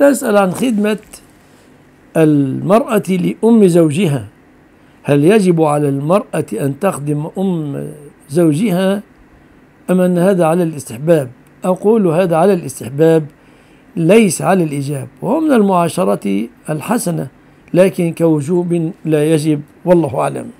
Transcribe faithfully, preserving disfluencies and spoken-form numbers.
تسأل عن خدمة المرأة لأم زوجها، هل يجب على المرأة أن تخدم أم زوجها أم أن هذا على الاستحباب؟ أقول هذا على الاستحباب ليس على الإيجاب، وهو من المعاشرة الحسنة، لكن كوجوب لا يجب، والله أعلم.